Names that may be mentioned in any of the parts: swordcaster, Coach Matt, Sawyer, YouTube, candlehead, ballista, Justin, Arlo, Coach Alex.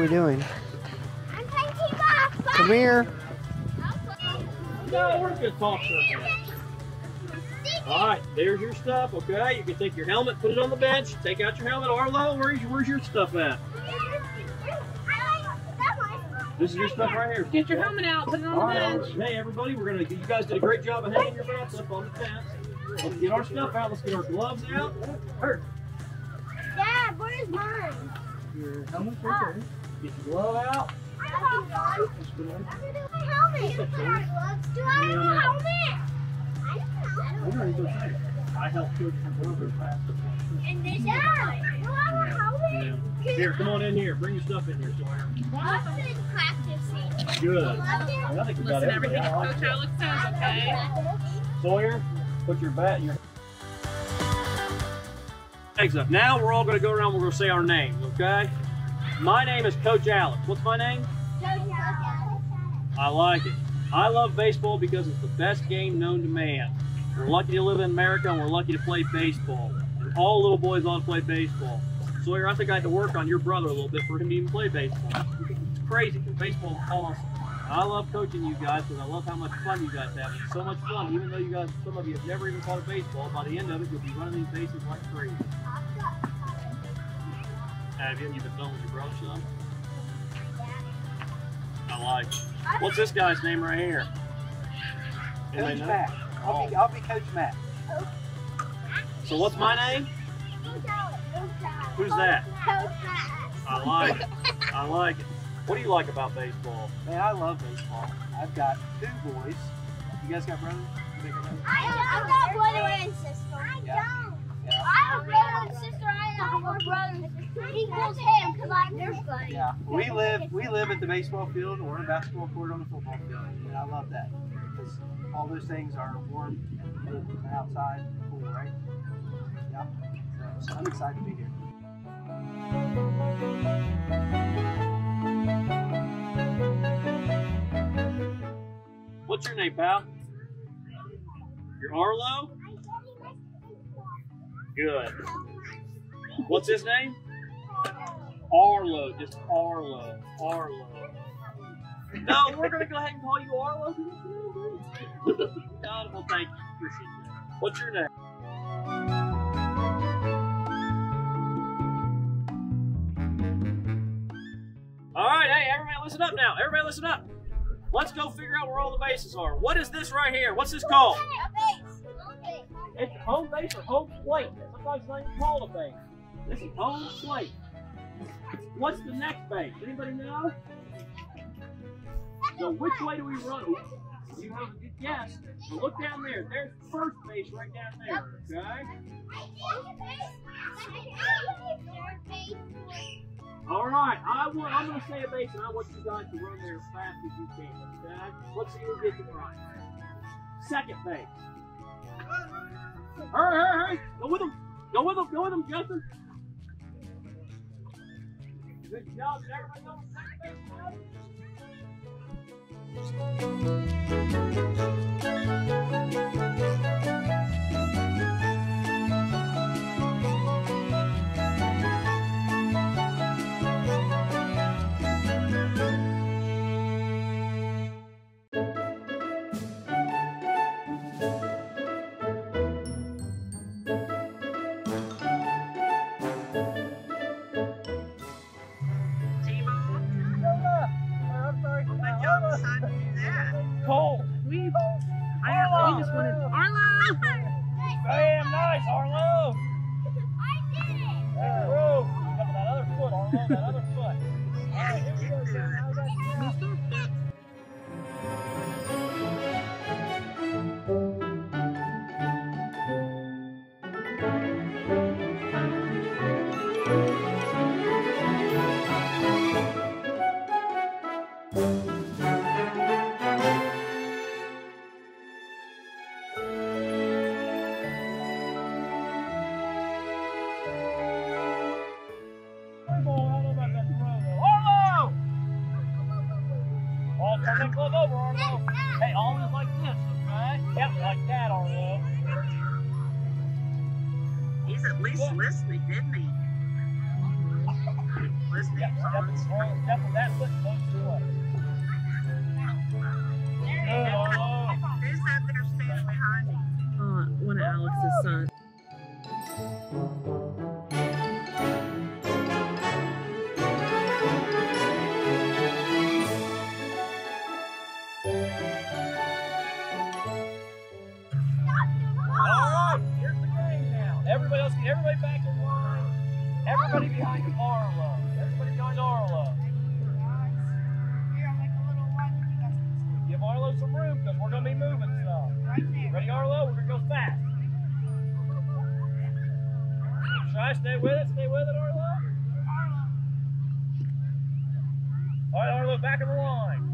we doing? I'm playing T-Box. Come here. No, we're good talk circle. All right, there's your stuff, okay? You can take your helmet, put it on the bench, take out your helmet. Arlo, where's your stuff at? This is your stuff right here. Get your helmet out, put it on the bench. Hey, everybody, you guys did a great job of hanging your belts up on the fence. Let's get our stuff out. Let's get our gloves out. Hurt. Dad, where's mine? Your helmet's right there. Get your glove out. I'm going to do my helmet. You put our gloves. Do I have a helmet? I helped Coach Brother last time. And this is here, come on in here. Bring your stuff in here, Sawyer. Austin practicing. Good. I think about everything Coach Alex says, okay? Sawyer, put your bat in your legs up. Now we're all going to go around. We're going to say our names, okay? My name is Coach Alex. What's my name? Coach Alex. I like it. I love baseball because it's the best game known to man. We're lucky to live in America, and we're lucky to play baseball. And all little boys ought to play baseball. Sawyer, I think I had to work on your brother a little bit for him to even play baseball. It's crazy, because baseball's awesome. I love coaching you guys, because I love how much fun you guys have. It's so much fun, even though you guys, some of you have never even caught a baseball. By the end of it, you'll be running these bases like crazy. Have you been done with your brother, son? I like it. What's this guy's name right here? Coach Matt. I'll be Coach Matt. So what's my name? Who's that? Coach Matt. I like it. I like it. What do you like about baseball? Man, I love baseball. I've got two boys. You guys got brothers? I've got a brother and sister. I have a brother and sister. I have four brothers. He pulls him because I'm their buddy. Yeah, we live at the baseball field or on a basketball court on the football field, and I love that because all those things are warm and cool from the outside, cool, right? Yeah, so I'm excited to be here. What's your name, pal? You're Arlo? Good. What's his name? Arlo, just Arlo, Arlo. No, we're going to go ahead and call you Arlo. God, well, thank you. Appreciate that. What's your name? All right, hey, everybody listen up now. Everybody listen up. Let's go figure out where all the bases are. What is this right here? What's this called? A base. It's home base or home plate. Sometimes it's not even called a base. This is home plate. What's the next base? Anybody know? So which way do we run? You have a good guess. But look down there. There's first base right down there. Okay? Alright, I'm going to say a base and I want you guys to run there as fast as you can. Okay? Let's see who gets it right. Second base. Hurry, hurry, hurry. Go with them. Go with them. Go with them, Justin. Good job. Did everybody know the second base? listening phones. Who's that there standing behind me? One of Alex's sons. Alright, here's the game now. Everybody else, get everybody back in line. Everybody behind Arlo. Everybody behind Arlo. Give Arlo some room because we're going to be moving stuff. Ready, Arlo? We're going to go fast. Try to stay with it. Stay with it, Arlo. Alright, Arlo, back in the line.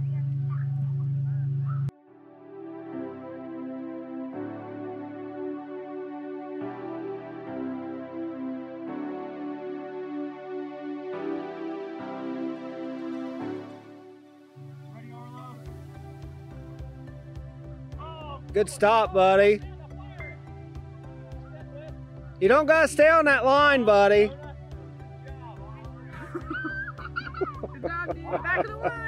Good stop, buddy. You don't gotta stay on that line, buddy. Good job, dude. Back of the line.